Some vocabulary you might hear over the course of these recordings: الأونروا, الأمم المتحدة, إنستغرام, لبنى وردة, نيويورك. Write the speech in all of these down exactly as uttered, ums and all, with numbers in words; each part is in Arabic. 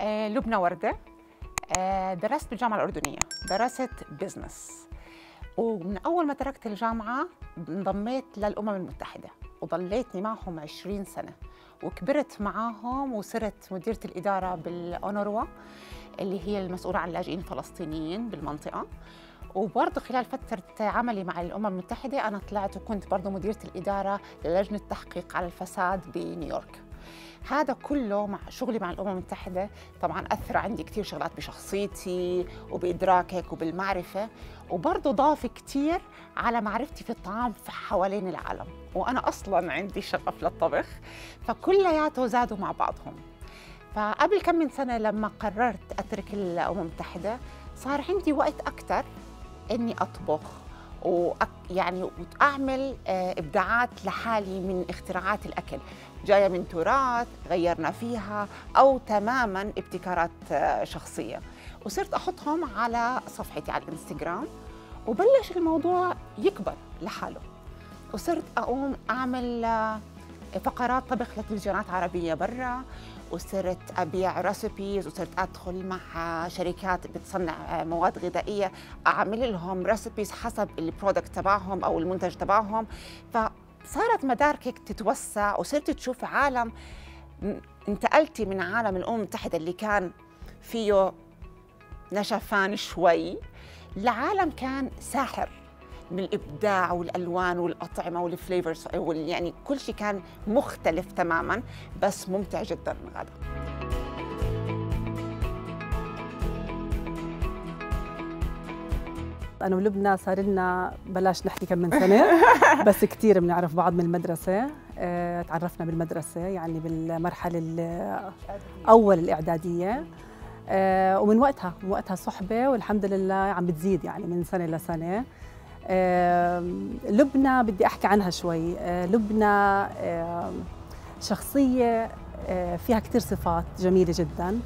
آه لبنى وردة. آه درست بالجامعة الأردنية، درست بزنس، ومن أول ما تركت الجامعة انضميت للأمم المتحدة وضليتني معهم عشرين سنة، وكبرت معاهم وصرت مديرة الإدارة بالأونروا اللي هي المسؤولة عن اللاجئين الفلسطينيين بالمنطقة. وبرضه خلال فترة عملي مع الأمم المتحدة أنا طلعت وكنت برضه مديرة الإدارة للجنة التحقيق على الفساد بنيويورك. هذا كله مع شغلي مع الأمم المتحدة طبعاً أثر عندي كتير شغلات بشخصيتي وبإدراكك وبالمعرفة، وبرضه ضاف كتير على معرفتي في الطعام في حوالين العالم، وأنا أصلاً عندي شغف للطبخ، فكلياته زادوا مع بعضهم. فقبل كم من سنة لما قررت أترك الأمم المتحدة صار عندي وقت أكتر إني أطبخ وأك... يعني أعمل إبداعات لحالي من اختراعات الأكل، جاية من تراث غيرنا فيها أو تماماً ابتكارات شخصية، وصرت أحطهم على صفحتي على الإنستغرام، وبلش الموضوع يكبر لحاله، وصرت أقوم أعمل فقرات طبخ لتلفزيونات عربية برا، وصرت أبيع ريسبيز، وصرت أدخل مع شركات بتصنع مواد غذائية أعمل لهم ريسبيز حسب البرودكت تبعهم أو المنتج تبعهم. فصارت مداركك تتوسع، وصرت تشوف عالم، انتقلتي من عالم الأمم المتحدة اللي كان فيه نشفان شوي لعالم كان ساحر من الإبداع والألوان والأطعمة والفليفرز، يعني كل شيء كان مختلف تماماً بس ممتع جداً غدا. أنا ولبنى صار لنا بلاش نحكي كم من سنة، بس كثير بنعرف بعض من المدرسة، اه تعرفنا بالمدرسة يعني بالمرحلة أول الإعدادية، اه ومن وقتها من وقتها صحبة، والحمد لله عم بتزيد يعني من سنة لسنة. آه، لبنى بدي أحكي عنها شوي. آه، لبنى آه، شخصية آه، فيها كتير صفات جميلة جدا،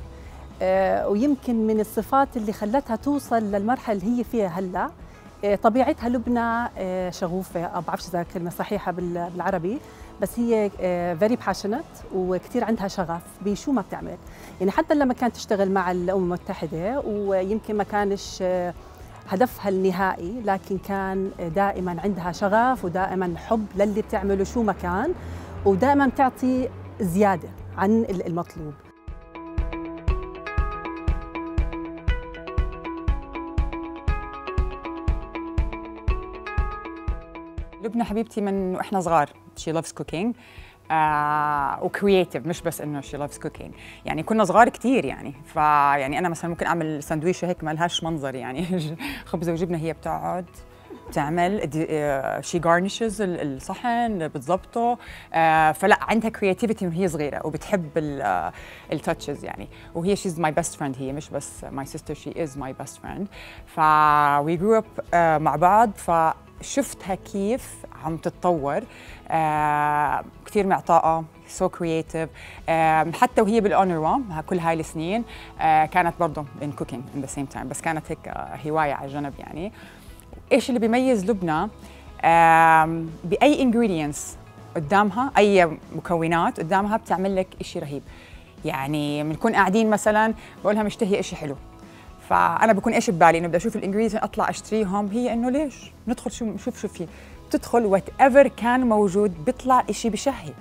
آه، ويمكن من الصفات اللي خلتها توصل للمرحلة اللي هي فيها هلأ. آه، طبيعتها لبنى آه، شغوفة، أو بعرفش إذا كلمة صحيحة بالعربي، بس هي آه، very passionate، وكتير عندها شغف بشو ما بتعمل. يعني حتى لما كانت تشتغل مع الأمم المتحدة ويمكن ما كانش آه، هدفها النهائي، لكن كان دائما عندها شغف ودائما حب للي بتعمله شو ما كان، ودائما بتعطي زيادة عن المطلوب. لبنى حبيبتي من واحنا صغار she loves cooking وكرييتيف، مش بس انه شي لافز كوكينج، يعني كنا صغار كثير يعني، فيعني انا مثلا ممكن اعمل سندويشه هيك ما لهاش منظر يعني خبزه وجبنه، هي بتقعد تعمل شي جارنشز الصحن بتظبطه، فلا عندها كرياتيفيتي وهي صغيره، وبتحب التاتشز يعني، وهي شيز ماي بيست فريند، هي مش بس ماي سيستر، شي از ماي بيست فريند. ف وي جرو اب مع بعض، ف شفتها كيف عم تتطور، آه، كثير معطاءة، سو كرييتيف، آه، حتى وهي بالأونروا كل هاي السنين آه، كانت برضه ان كوكينج ان ذا سيم تايم، بس كانت هيك آه، هواية على جنب يعني. ايش اللي بيميز لبنى؟ آه، بأي انجريدينتس قدامها، أي مكونات قدامها بتعمل لك إشي رهيب. يعني بنكون قاعدين مثلا بقولها مشتهية إشي حلو، فأنا بكون إيش ببالي؟ إنه بدي أشوف الإنجريدينت أطلع أشتريهم، هي إنه ليش؟ ندخل شو نشوف شو في، بتدخل وات ايفر كان موجود بيطلع إشي بشهي.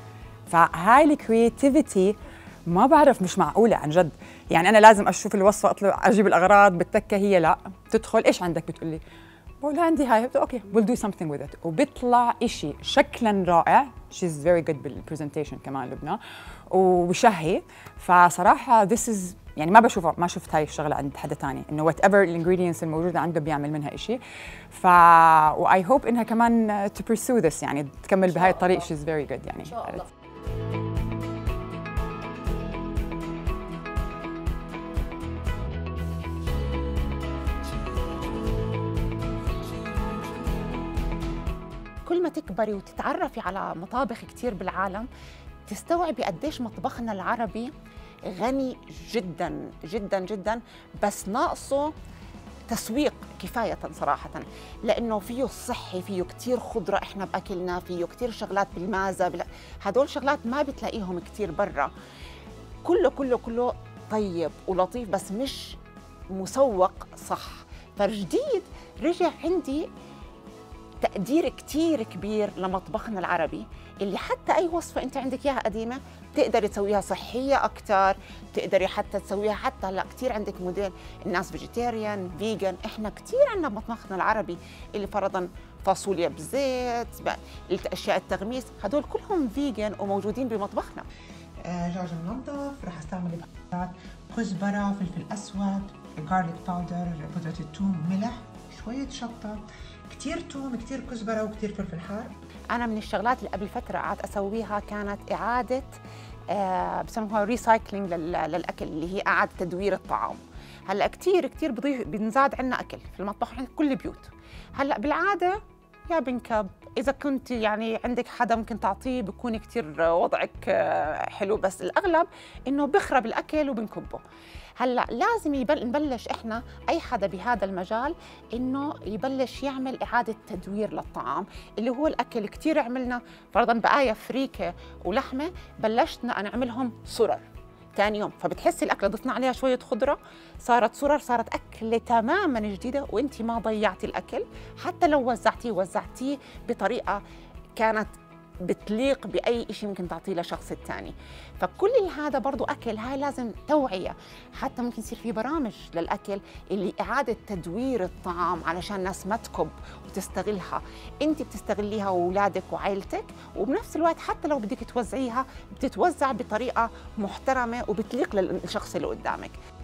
فهاي الكرياتيفيتي ما بعرف، مش معقولة عن جد، يعني أنا لازم أشوف الوصفة أطلع أجيب الأغراض بالتكة، هي لا، بتدخل إيش عندك؟ بتقول لي بقول لها عندي هاي، أوكي ويل دو سمثينغ وذ إت، وبيطلع إشي شكلاً رائع. شيز فيري جود بالبرزنتيشن كمان لبنى، وبشهي. فصراحة ذيس از يعني ما بشوفها، ما شفت هاي الشغله عند حدا ثاني، انه وات ايفر الانجريدينتس الموجوده عنده بيعمل منها شيء. ف واي هوب انها كمان تو بيرسو ذس، يعني تكمل بهاي الطريق. شيز فيري جود يعني. كل ما تكبري وتتعرفي على مطابخ كثير بالعالم تستوعبي قديش مطبخنا العربي غني جدا جدا جدا، بس ناقصه تسويق كفاية صراحة، لأنه فيه صحي، فيه كتير خضرة إحنا بأكلنا، فيه كتير شغلات بالمازة، هدول شغلات ما بتلاقيهم كتير برا. كله كله كله طيب ولطيف بس مش مسوق صح. فجديد رجع عندي تقدير كتير كبير لمطبخنا العربي، اللي حتى أي وصفة أنت عندك إياها قديمة بتقدري تسويها صحية أكتر، بتقدري حتى تسويها حتى هلا كتير عندك موديل الناس فيجيتيريان، فيجن، إحنا كتير عندنا مطبخنا العربي اللي فرضاً فاصوليا بزيت، أشياء التغميس، هدول كلهم فيجن وموجودين بمطبخنا. دجاج منظف، راح أستعمل بهارات كزبرة، فلفل أسود، جارليك باودر، بودرة الثوم، ملح، شوية شطة، كتير توم، كتير كزبرة، وكتير فلفل حار. أنا من الشغلات اللي قبل فترة قعدت أسويها كانت إعادة آه بسموها ريسايكلينج للأكل، اللي هي إعادة تدوير الطعام. هلا كتير كتير بضيف بنزاد عندنا أكل في المطبخ عند كل البيوت. هلا بالعادة يا بنكب، إذا كنت يعني عندك حدا ممكن تعطيه بكون كتير وضعك حلو، بس الأغلب إنه بخرب الأكل وبنكبه. هلا لازم يبل نبلش إحنا أي حدا بهذا المجال إنه يبلش يعمل إعادة تدوير للطعام، اللي هو الأكل كتير عملنا فرضاً بقايا فريكة ولحمة بلشنا نعملهم صرر ثاني يوم، فبتحسي الأكلة ضفنا عليها شوية خضرة صارت صرر، صارت أكلة تماماً جديدة وإنتي ما ضيعتي الأكل، حتى لو وزعتيه وزعتيه بطريقة كانت بتليق بأي شيء ممكن تعطيه لشخص الثاني. فكل هذا برضو أكل، هاي لازم توعية، حتى ممكن يصير في برامج للأكل اللي إعادة تدوير الطعام علشان الناس ما تكب وتستغلها، أنت بتستغليها وأولادك وعائلتك، وبنفس الوقت حتى لو بدك توزعيها بتتوزع بطريقة محترمة وبتليق للشخص اللي قدامك.